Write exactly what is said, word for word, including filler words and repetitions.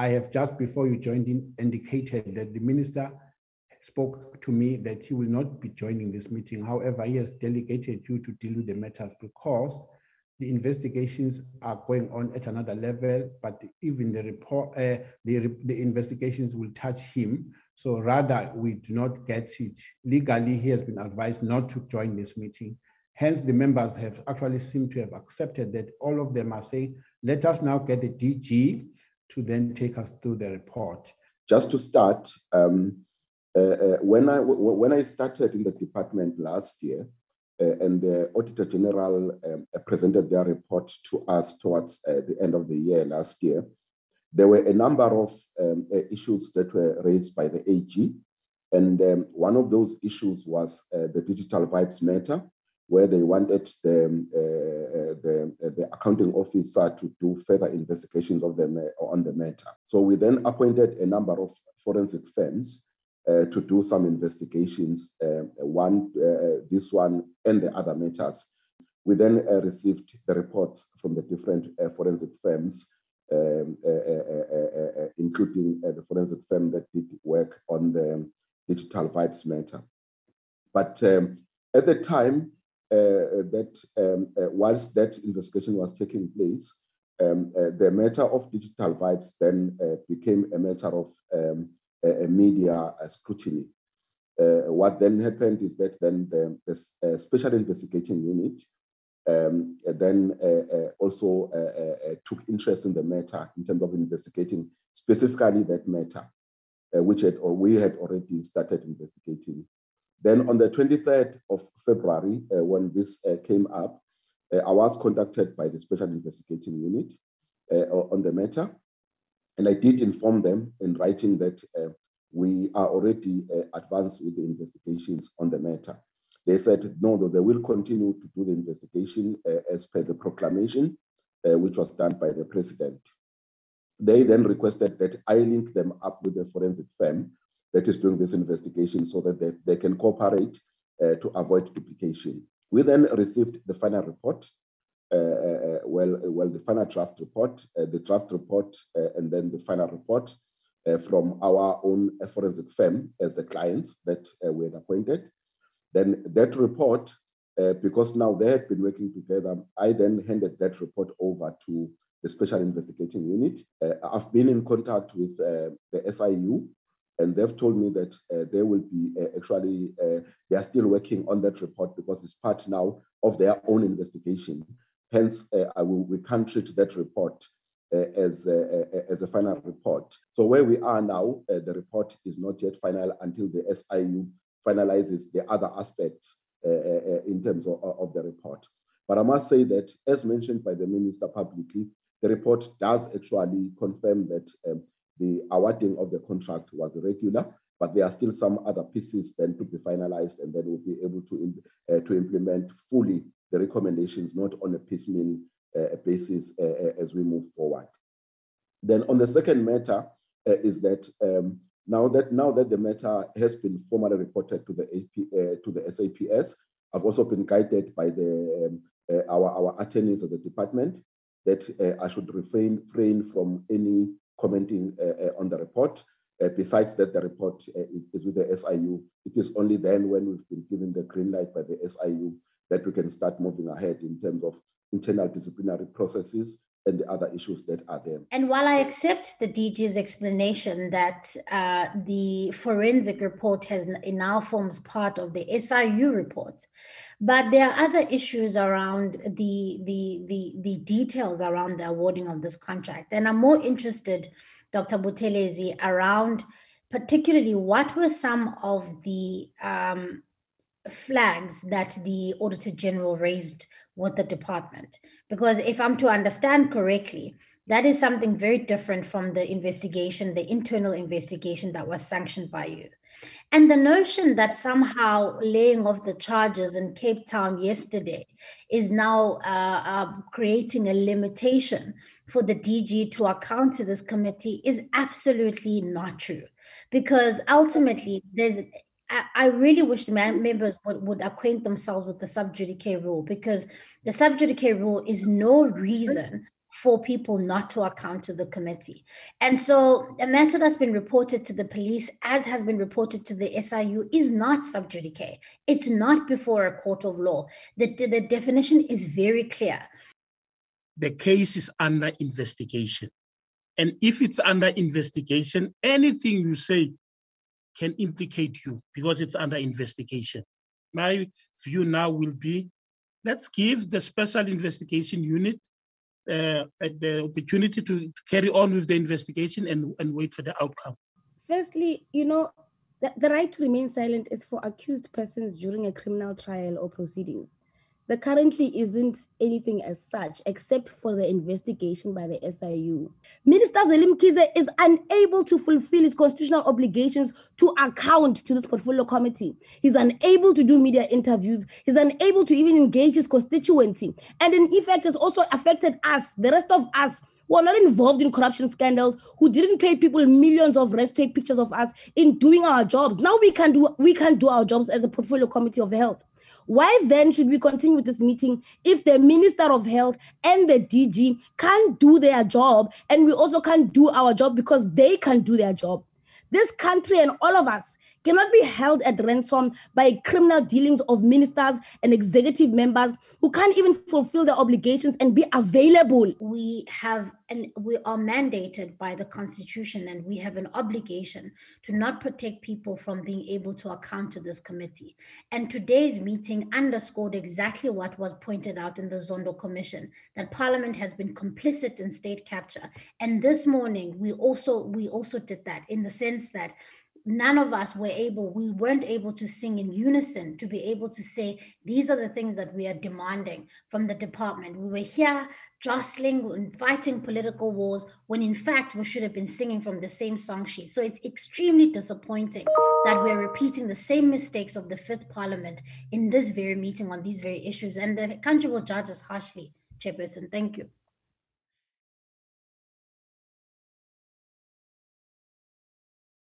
I have just before you joined in indicated that the minister spoke to me that he will not be joining this meeting. However, he has delegated you to deal with the matters because the investigations are going on at another level, but even the report, uh, the, the investigations will touch him. So rather, we do not get it. Legally, he has been advised not to join this meeting. Hence, the members have actually seemed to have accepted that. All of them are saying, let us now get the D G to then take us through the report. Just to start, um, uh, uh, when I w when I started in the department last year, uh, and the Auditor General um, presented their report to us towards uh, the end of the year last year, there were a number of um, issues that were raised by the A G, and um, one of those issues was uh, the Digital Vibes matter, where they wanted the, uh, the, the accounting officer to do further investigations of them on the matter. So we then appointed a number of forensic firms uh, to do some investigations, uh, one, uh, this one and the other matters. We then uh, received the reports from the different uh, forensic firms, Um, uh, uh, uh, uh, including uh, the forensic firm that did work on the Digital Vibes matter. But um, at the time uh, that, um, uh, whilst that investigation was taking place, um, uh, the matter of Digital Vibes then uh, became a matter of um, a, a media uh, scrutiny. Uh, what then happened is that then the, the uh, Special Investigating Unit Um, then uh, uh, also uh, uh, took interest in the matter in terms of investigating specifically that matter, uh, which had, or we had already started investigating. Then on the twenty-third of February, uh, when this uh, came up, uh, I was contacted by the Special Investigating Unit uh, on the matter, and I did inform them in writing that uh, we are already uh, advanced with the investigations on the matter. They said, no, no, they will continue to do the investigation uh, as per the proclamation, uh, which was done by the president. They then requested that I link them up with the forensic firm that is doing this investigation so that they, they can cooperate uh, to avoid duplication. We then received the final report, uh, well, well, the final draft report, uh, the draft report, uh, and then the final report uh, from our own forensic firm as the clients that uh, we had appointed. Then that report, uh, because now they had been working together, I then handed that report over to the Special Investigating Unit. Uh, I've been in contact with uh, the S I U, and they've told me that uh, they will be uh, actually, uh, they are still working on that report because it's part now of their own investigation. Hence, uh, I will, we can't treat that report uh, as, uh, as a final report. So where we are now, uh, the report is not yet final until the S I U finalizes the other aspects uh, uh, in terms of, of the report. But I must say that, as mentioned by the minister publicly, the report does actually confirm that um, the awarding of the contract was irregular, but there are still some other pieces then to be finalized, and then we'll be able to, uh, to implement fully the recommendations, not on a piecemeal uh, basis uh, as we move forward. Then on the second matter uh, is that um, Now that now that the matter has been formally reported to the A P, uh, to the S A P S, I've also been guided by the um, uh, our our attorneys of the department that uh, I should refrain refrain from any commenting uh, uh, on the report. Uh, besides that, the report uh, is, is with the S I U. It is only then when we've been given the green light by the S I U that we can start moving ahead in terms of internal disciplinary processes and the other issues that are there. And while I accept the D G's explanation that uh, the forensic report has it now forms part of the S I U report, but there are other issues around the, the, the, the details around the awarding of this contract. And I'm more interested, Doctor Buthelezi, around particularly what were some of the um, flags that the Auditor General raised with the department, because if I'm to understand correctly, that is something very different from the investigation, the internal investigation that was sanctioned by you. And the notion that somehow laying off the charges in Cape Town yesterday is now uh, uh, creating a limitation for the D G to account to this committee is absolutely not true, because ultimately there's I really wish the members would, would acquaint themselves with the sub judice rule, because the sub judice rule is no reason for people not to account to the committee. And so a matter that's been reported to the police, as has been reported to the S I U, is not sub judice. It's not before a court of law. The, the definition is very clear. The case is under investigation. And if it's under investigation, anything you say can implicate you because it's under investigation. My view now will be, let's give the Special Investigation Unit Uh, the opportunity to, to carry on with the investigation and, and wait for the outcome. Firstly, you know, the, the right to remain silent is for accused persons during a criminal trial or proceedings. There currently isn't anything as such, except for the investigation by the S I U. Minister Zweli Mkhize is unable to fulfill his constitutional obligations to account to this portfolio committee. He's unable to do media interviews. He's unable to even engage his constituency. And in effect, has also affected us, the rest of us, who are not involved in corruption scandals, who didn't pay people millions of rest to take pictures of us in doing our jobs. Now we can do, we can do our jobs as a portfolio committee of health. Why then should we continue with this meeting if the Minister of Health and the D G can't do their job and we also can't do our job because they can't do their job? This country and all of us cannot be held at ransom by criminal dealings of ministers and executive members who can't even fulfill their obligations and be available. We have, and we are mandated by the Constitution, and we have an obligation to not protect people from being able to account to this committee. And today's meeting underscored exactly what was pointed out in the Zondo Commission, that Parliament has been complicit in state capture. And this morning, we also we also did that, in the sense that none of us were able, we weren't able to sing in unison to be able to say, these are the things that we are demanding from the department. We were here jostling and fighting political wars when in fact we should have been singing from the same song sheet. So it's extremely disappointing that we're repeating the same mistakes of the Fifth Parliament in this very meeting on these very issues. And the country will judge us harshly, Chairperson. Thank you.